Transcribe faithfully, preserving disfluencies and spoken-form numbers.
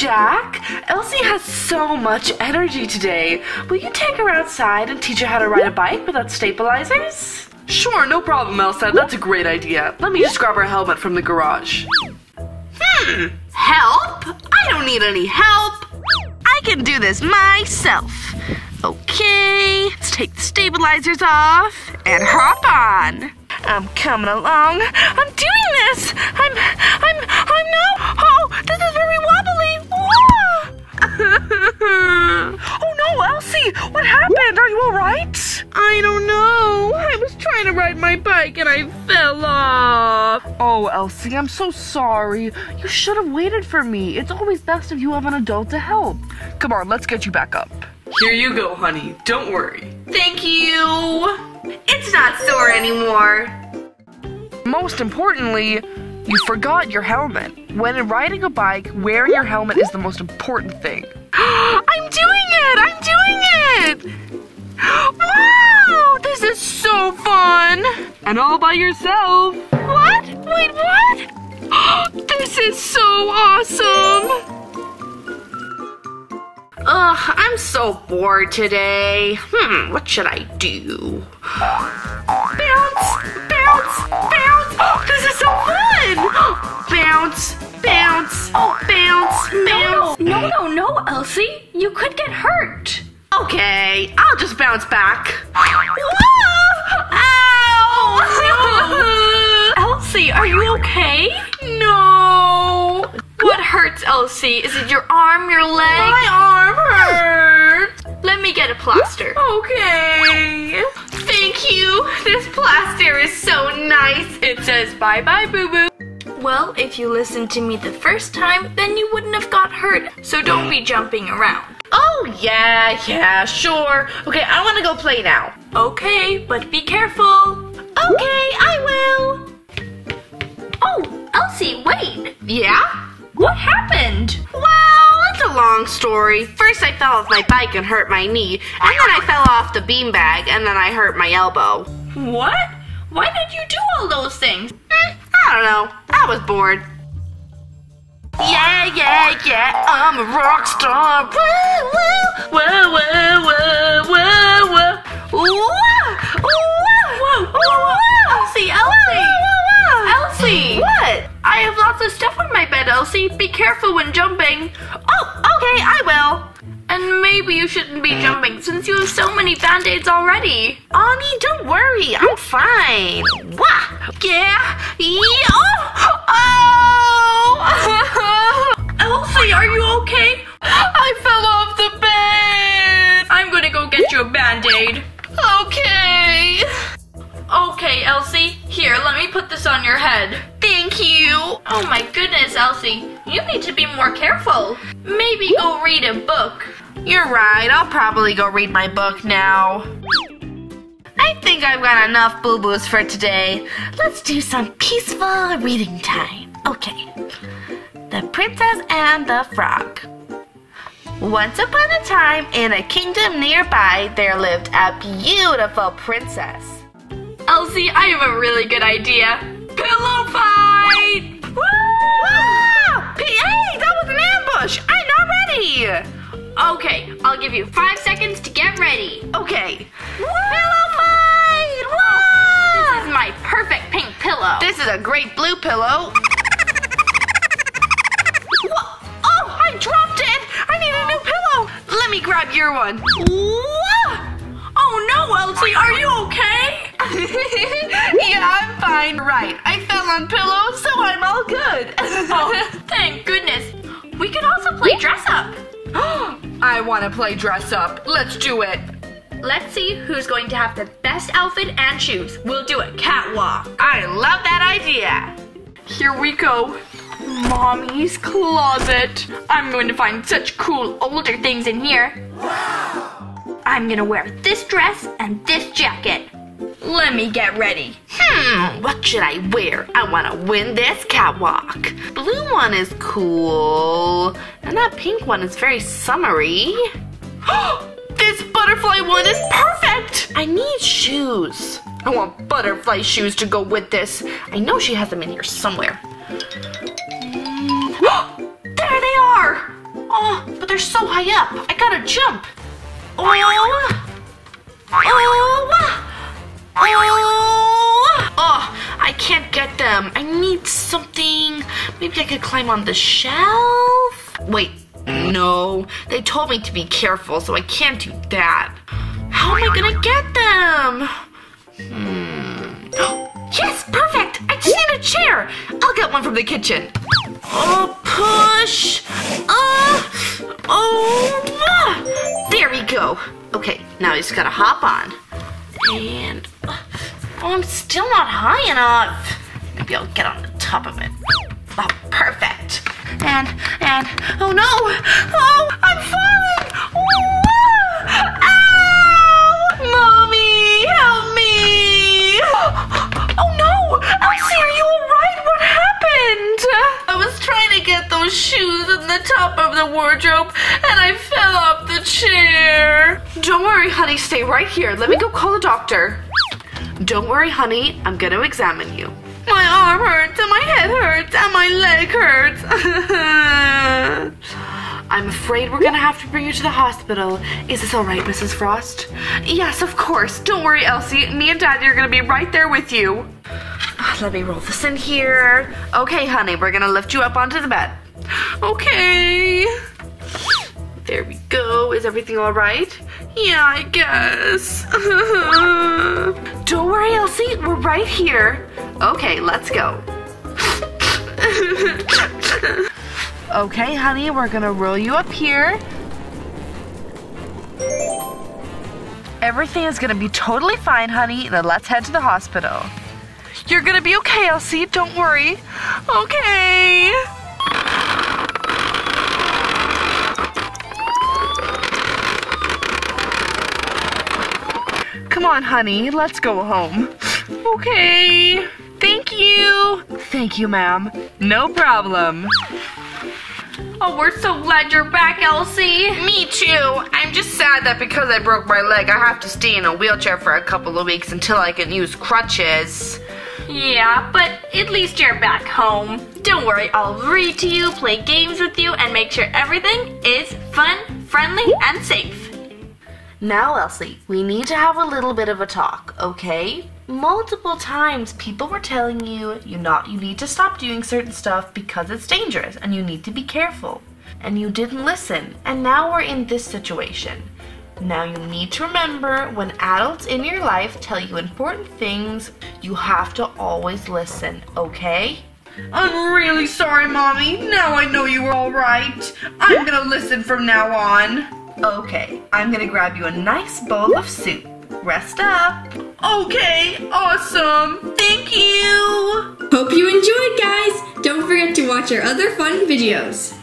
Jack, Elsie has so much energy today. Will you take her outside and teach her how to ride a bike without stabilizers? Sure, no problem, Elsa. That's a great idea. Let me just grab her helmet from the garage. Hmm, help? I don't need any help. I can do this myself. Okay, let's take the stabilizers off and hop on. I'm coming along. I'm doing this. I'm, I'm, I'm not. Oh, this is very wobbly. Oh no, Elsie, what happened? Are you all right? I don't know. I was trying to ride my bike and I fell off. Oh, Elsie, I'm so sorry. You should have waited for me. It's always best if you have an adult to help. Come on, let's get you back up. Here you go, honey. Don't worry. Thank you. It's not sore anymore. Most importantly, you forgot your helmet. When riding a bike, wearing your helmet is the most important thing. I'm doing it! I'm doing it! Wow! This is so fun! And all by yourself. What? Wait, what? This is so awesome! Ugh, I'm so bored today. Hmm, what should I do? Bounce, bounce, bounce. Oh, this is so fun. Bounce, bounce, oh, bounce, bounce. No, no, no, no, Elsie. You could get hurt. Okay, I'll just bounce back. Whoa! Ow! Elsie, are you okay? No. What hurts, Elsie? Is it your arm, your leg? My arm hurts. Let me get a plaster. Okay. Thank you. This plaster is so nice. It says bye-bye, boo-boo. Well, if you listened to me the first time, then you wouldn't have got hurt. So don't be jumping around. Oh, yeah, yeah, sure. Okay, I want to go play now. Okay, but be careful. Okay, I will. Oh, Elsie, wait. Yeah? What happened? Well, it's a long story. First I fell off my bike and hurt my knee, and then I fell off the beanbag, and then I hurt my elbow. What? Why did you do all those things? Mm, I don't know. I was bored. Yeah, yeah, yeah, I'm a rock star. Woo, woo, woo, woo, woo, woo, woo. Woo, woo, woo, woo. Elsie, Elsie. Elsie. What? I have lots of stuff on my bed, Elsie. Be careful when jumping. Oh, okay, I will. And maybe you shouldn't be jumping since you have so many band-aids already. Annie, don't worry. I'm fine. Wah! Yeah! Yeah! Oh! Oh! Elsie, are you okay? I fell off the bed. I'm gonna go get you a band-aid. Okay. Okay, Elsie. Here, let me put this on your head. Thank you. Oh my goodness, Elsie. You need to be more careful. Maybe go read a book. You're right. I'll probably go read my book now. I think I've got enough boo-boos for today. Let's do some peaceful reading time. Okay. The Princess and the Frog. Once upon a time, in a kingdom nearby, there lived a beautiful princess. Elsie, I have a really good idea. Pillow fight! Woo! Woo! Hey, that was an ambush! I'm not ready! Okay, I'll give you five seconds to get ready. Okay. Woo! Pillow fight! Woo! This is my perfect pink pillow. This is a great blue pillow. Whoa! Oh, I dropped it! I need a new pillow! Let me grab your one. Whoa! Oh no, Elsie, are you okay? Yeah, I'm fine. Right, I fell on pillows, so I'm all good. Oh, thank goodness. We could also play dress up. I want to play dress up. Let's do it. Let's see who's going to have the best outfit and shoes. We'll do a catwalk. I love that idea. Here we go. Mommy's closet. I'm going to find such cool older things in here. Wow. I'm going to wear this dress and this jacket. Let me get ready. Hmm, what should I wear? I want to win this catwalk. Blue one is cool. And that pink one is very summery. This butterfly one is perfect. I need shoes. I want butterfly shoes to go with this. I know she has them in here somewhere. There they are. Oh, but they're so high up. I gotta jump. Oh, oh, oh, oh, I can't get them. I need something. Maybe I could climb on the shelf. Wait, no. They told me to be careful, so I can't do that. How am I gonna get them? Hmm. Oh, yes, perfect. I just need a chair. I'll get one from the kitchen. Oh, push. Uh, oh, there we go. Okay, now I just gotta hop on. And, oh, I'm still not high enough. Maybe I'll get on the top of it. Oh, perfect. And, and, oh no. Oh, I'm falling. Oh, ow. Mommy, help me. Oh no, Elsie, are you all right? What happened? I was trying to get those shoes in the top of the wardrobe and I fell off the chair. Don't worry, honey, stay right here. Let me go call the doctor. Don't worry, honey, I'm gonna examine you. My arm hurts, and my head hurts, and my leg hurts. I'm afraid we're gonna have to bring you to the hospital. Is this all right, Missus Frost? Yes, of course. Don't worry, Elsie. Me and Daddy are gonna be right there with you. Let me roll this in here. Okay, honey, we're gonna lift you up onto the bed. Okay. There we go. Is everything all right? Yeah, I guess. Don't worry, Elsie. We're right here. Okay, let's go. Okay, honey, we're gonna roll you up here. Everything is gonna be totally fine, honey. Now let's head to the hospital. You're gonna be okay, Elsie. Don't worry. Okay. Come on, honey. Let's go home. Okay. Thank you. Thank you, ma'am. No problem. Oh, we're so glad you're back, Elsie. Me too. I'm just sad that because I broke my leg, I have to stay in a wheelchair for a couple of weeks until I can use crutches. Yeah, but at least you're back home. Don't worry, I'll read to you, play games with you, and make sure everything is fun, friendly, and safe. Now, Elsie, we need to have a little bit of a talk, okay? Multiple times people were telling you you not you need to stop doing certain stuff because it's dangerous and you need to be careful. And you didn't listen, and now we're in this situation. Now you need to remember when adults in your life tell you important things, you have to always listen, okay? I'm really sorry, Mommy. Now I know you were all right. I'm gonna listen from now on. Okay, I'm gonna grab you a nice bowl of soup. Rest up. Okay, awesome. Thank you. Hope you enjoyed, guys. Don't forget to watch our other fun videos.